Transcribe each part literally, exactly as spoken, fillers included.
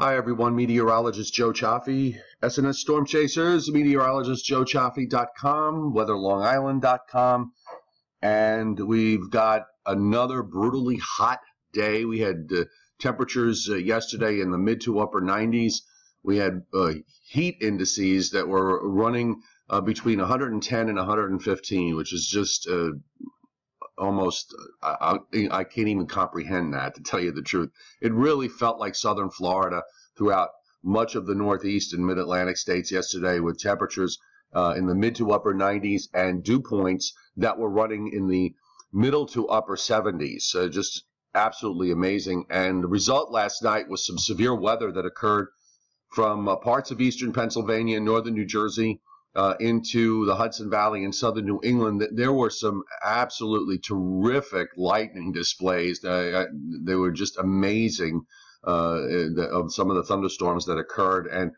Hi everyone, meteorologist Joe Cioffi, S N S Storm Chasers, meteorologist Joe Cioffi dot com, Weather Long Island dot com, and we've got another brutally hot day. We had uh, temperatures uh, yesterday in the mid to upper nineties. We had uh, heat indices that were running uh, between one hundred ten and one hundred fifteen, which is just uh, almost, I, I can't even comprehend that, to tell you the truth. It really felt like southern Florida throughout much of the northeast and mid-Atlantic states yesterday, with temperatures uh, in the mid to upper nineties and dew points that were running in the middle to upper seventies. So just absolutely amazing. And the result last night was some severe weather that occurred from uh, parts of eastern Pennsylvania and northern New Jersey Uh, into the Hudson Valley and southern New England. There were some absolutely terrific lightning displays. Uh, they were just amazing, uh, the, of some of the thunderstorms that occurred. And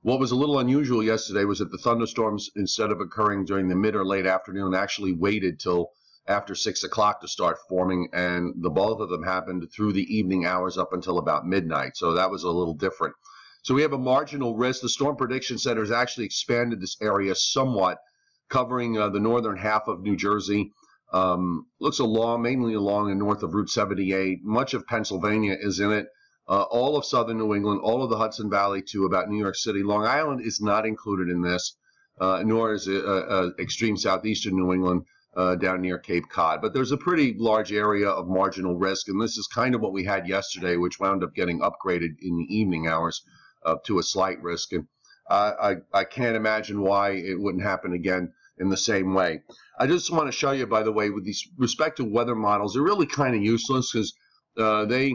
what was a little unusual yesterday was that the thunderstorms, instead of occurring during the mid or late afternoon, actually waited till after six o'clock to start forming, and the both of them happened through the evening hours up until about midnight. So that was a little different. So we have a marginal risk. The Storm Prediction Center has actually expanded this area somewhat, covering uh, the northern half of New Jersey. Um, looks along, mainly along and north of Route seventy-eight. Much of Pennsylvania is in it. Uh, all of southern New England, all of the Hudson Valley to about New York City. Long Island is not included in this, uh, nor is it, uh, uh, extreme southeastern New England uh, down near Cape Cod. But there's a pretty large area of marginal risk, and this is kind of what we had yesterday, which wound up getting upgraded in the evening hours up to a slight risk, and uh, I, I can't imagine why it wouldn't happen again in the same way. I just want to show you, by the way, with these respect to weather models, they're really kind of useless, because uh, they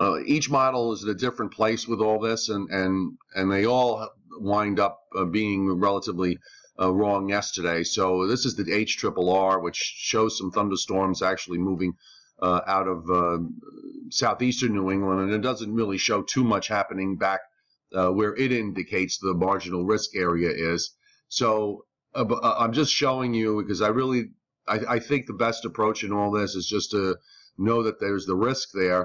uh, each model is at a different place with all this, and and and they all wind up uh, being relatively uh, wrong yesterday. So this is the H R R R, which shows some thunderstorms actually moving uh, out of uh, southeastern New England, and it doesn't really show too much happening back Uh, where it indicates the marginal risk area is. So uh, I'm just showing you, because I really, I, I think the best approach in all this is just to know that there's the risk there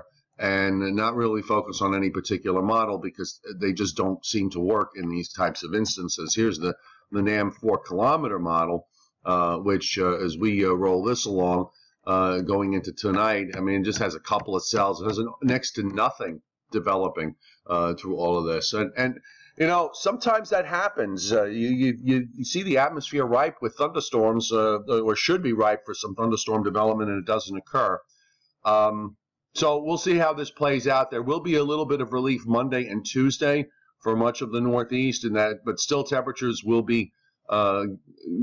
and not really focus on any particular model, because they just don't seem to work in these types of instances. Here's the, the NAM four kilometer model, uh, which uh, as we uh, roll this along uh, going into tonight, I mean, it just has a couple of cells. It has an, next to nothing developing uh, through all of this, and and you know, sometimes that happens. Uh, you, you you see the atmosphere ripe with thunderstorms, uh, or should be ripe for some thunderstorm development, and it doesn't occur. Um, so we'll see how this plays out. There will be a little bit of relief Monday and Tuesday for much of the Northeast, and that, but still temperatures will be uh,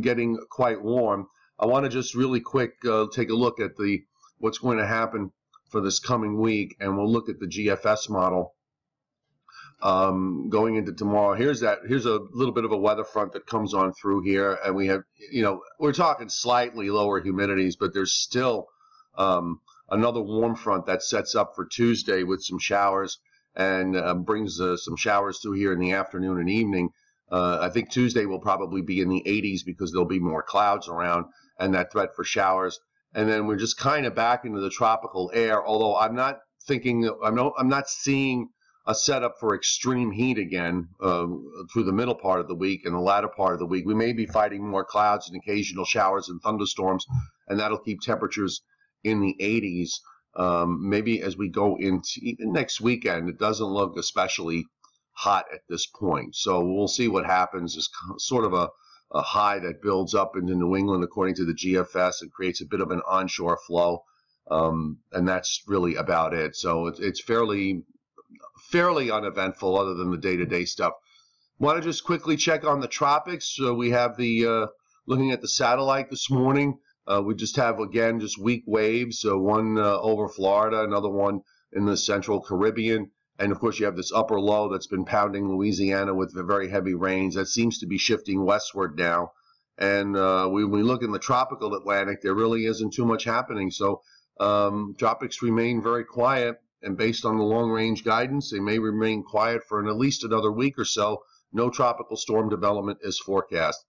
getting quite warm. I want to just really quick uh, take a look at the what's going to happen for this coming week, and we'll look at the G F S model um, going into tomorrow. Here's that. Here's a little bit of a weather front that comes on through here, and we have, you know, we're talking slightly lower humidities, but there's still um, another warm front that sets up for Tuesday with some showers, and uh, brings uh, some showers through here in the afternoon and evening. Uh, I think Tuesday will probably be in the eighties because there'll be more clouds around, and that threat for showers. And then we're just kind of back into the tropical air, although I'm not thinking, I'm not, I'm not seeing a setup for extreme heat again uh, through the middle part of the week and the latter part of the week. We may be fighting more clouds and occasional showers and thunderstorms, and that'll keep temperatures in the eighties. Um, maybe as we go into even next weekend, it doesn't look especially hot at this point. So we'll see what happens. It's sort of a a high that builds up into New England, according to the G F S, and creates a bit of an onshore flow, um, and that's really about it. So it's, it's fairly fairly uneventful, other than the day-to-day stuff. Want to just quickly check on the tropics. So we have the uh, looking at the satellite this morning. Uh, we just have, again, just weak waves, so one uh, over Florida, another one in the central Caribbean. And, of course, you have this upper low that's been pounding Louisiana with the very heavy rains. That seems to be shifting westward now. And uh, when we look in the tropical Atlantic, there really isn't too much happening. So um, tropics remain very quiet. And based on the long-range guidance, they may remain quiet for an, at least another week or so. No tropical storm development is forecast.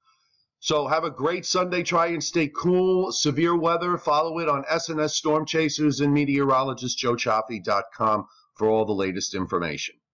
So have a great Sunday. Try and stay cool. Severe weather, follow it on S N S Storm Chasers and meteorologist Joe Cioffi dot com. For all the latest information.